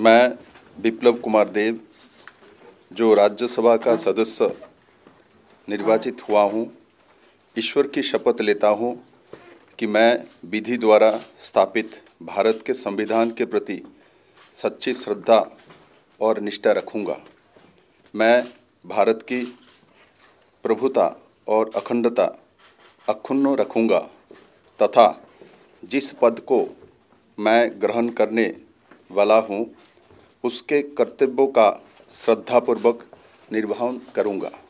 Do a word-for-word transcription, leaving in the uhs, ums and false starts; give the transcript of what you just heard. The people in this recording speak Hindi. मैं बिप्लब कुमार देव, जो राज्यसभा का सदस्य निर्वाचित हुआ हूं, ईश्वर की शपथ लेता हूं कि मैं विधि द्वारा स्थापित भारत के संविधान के प्रति सच्ची श्रद्धा और निष्ठा रखूंगा। मैं भारत की प्रभुता और अखंडता अक्षुण्ण रखूंगा तथा जिस पद को मैं ग्रहण करने वाला हूँ उसके कर्तव्यों का श्रद्धापूर्वक निर्वहन करूँगा।